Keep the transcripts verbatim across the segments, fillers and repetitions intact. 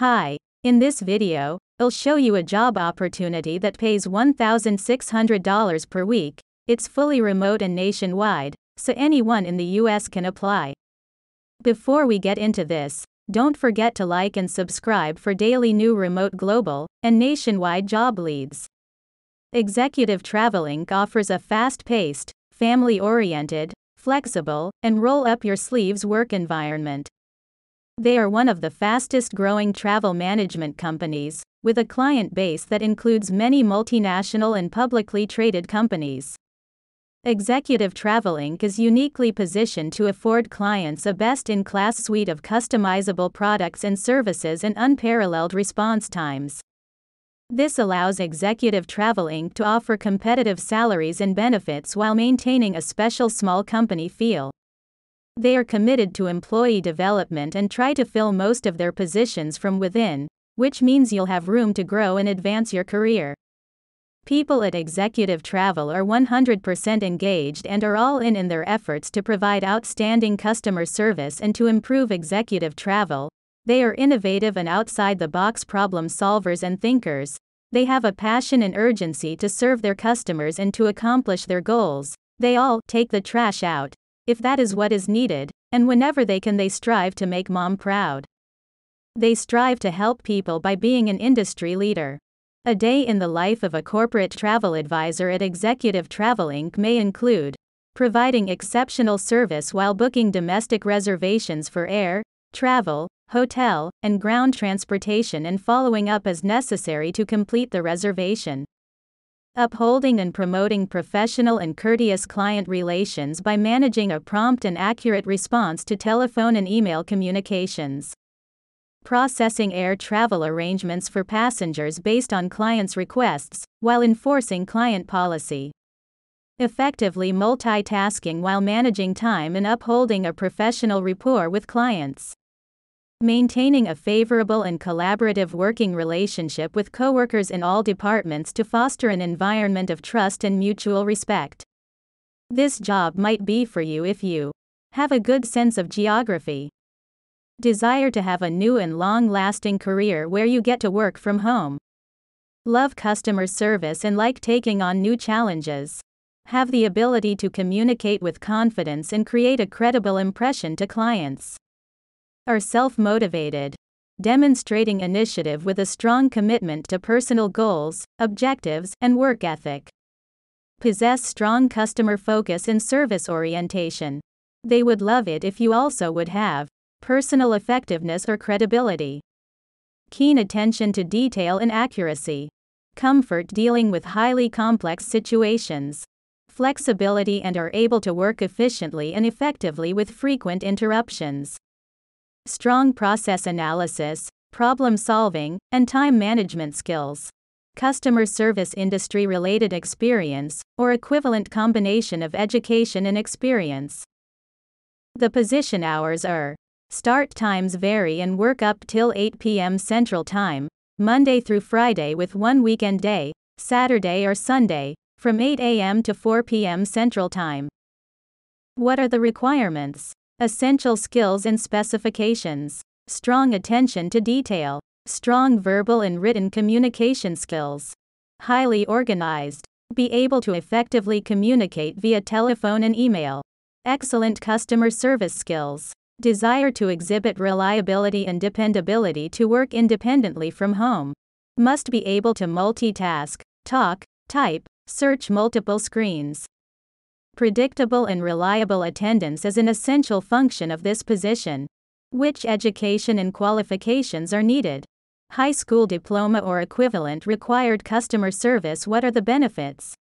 Hi, in this video, I'll show you a job opportunity that pays one thousand six hundred dollars per week. It's fully remote and nationwide, so anyone in the U S can apply. Before we get into this, don't forget to like and subscribe for daily new remote global and nationwide job leads. Executive Travel Incorporated offers a fast-paced, family-oriented, flexible, and roll-up-your-sleeves work environment. They are one of the fastest-growing travel management companies, with a client base that includes many multinational and publicly traded companies. Executive Travel Incorporated is uniquely positioned to afford clients a best-in-class suite of customizable products and services and unparalleled response times. This allows Executive Travel Incorporated to offer competitive salaries and benefits while maintaining a special small company feel. They are committed to employee development and try to fill most of their positions from within, which means you'll have room to grow and advance your career. People at Executive Travel are one hundred percent engaged and are all in in their efforts to provide outstanding customer service and to improve Executive Travel. They are innovative and outside-the-box problem solvers and thinkers. They have a passion and urgency to serve their customers and to accomplish their goals. They all take the trash out, if that is what is needed, and whenever they can they strive to make mom proud. They strive to help people by being an industry leader. A day in the life of a corporate travel advisor at Executive Travel Incorporated may include providing exceptional service while booking domestic reservations for air, travel, hotel, and ground transportation and following up as necessary to complete the reservation. Upholding and promoting professional and courteous client relations by managing a prompt and accurate response to telephone and email communications. Processing air travel arrangements for passengers based on clients' requests, while enforcing client policy. Effectively multitasking while managing time and upholding a professional rapport with clients. Maintaining a favorable and collaborative working relationship with coworkers in all departments to foster an environment of trust and mutual respect. This job might be for you if you have a good sense of geography, desire to have a new and long-lasting career where you get to work from home, love customer service and like taking on new challenges, have the ability to communicate with confidence and create a credible impression to clients. Are self-motivated, demonstrating initiative with a strong commitment to personal goals, objectives, and work ethic. Possess strong customer focus and service orientation. They would love it if you also would have personal effectiveness or credibility. Keen attention to detail and accuracy. Comfort dealing with highly complex situations. Flexibility and are able to work efficiently and effectively with frequent interruptions. Strong process analysis, problem solving, and time management skills. Customer service industry-related experience, or equivalent combination of education and experience. The position hours are. Start times vary and work up till eight p m Central Time, Monday through Friday with one weekend day, Saturday or Sunday, from eight a m to four p m Central Time. What are the requirements? Essential skills and specifications. Strong attention to detail. Strong verbal and written communication skills. Highly organized. Be able to effectively communicate via telephone and email. Excellent customer service skills. Desire to exhibit reliability and dependability to work independently from home. Must be able to multitask, talk, type, search multiple screens. Predictable and reliable attendance is an essential function of this position. Which education and qualifications are needed? High school diploma or equivalent required customer service. What are the benefits?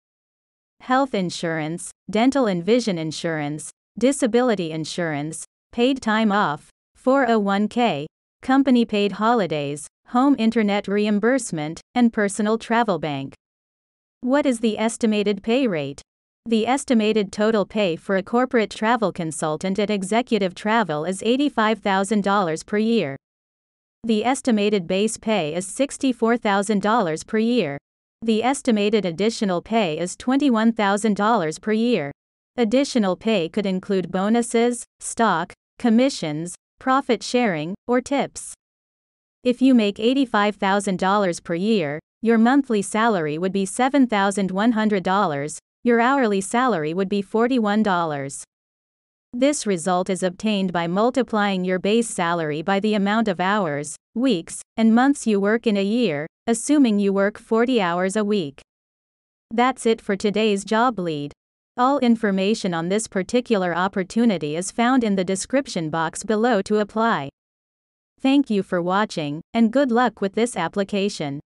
Health insurance, dental and vision insurance, disability insurance, paid time off, four oh one k, company paid holidays, home internet reimbursement, and personal travel bank. What is the estimated pay rate? The estimated total pay for a corporate travel consultant at Executive Travel is eighty-five thousand dollars per year. The estimated base pay is sixty-four thousand dollars per year. The estimated additional pay is twenty-one thousand dollars per year. Additional pay could include bonuses, stock, commissions, profit sharing, or tips. If you make eighty-five thousand dollars per year, your monthly salary would be seven thousand one hundred dollars, your hourly salary would be forty-one dollars. This result is obtained by multiplying your base salary by the amount of hours, weeks, and months you work in a year, assuming you work forty hours a week. That's it for today's job lead. All information on this particular opportunity is found in the description box below to apply. Thank you for watching, and good luck with this application.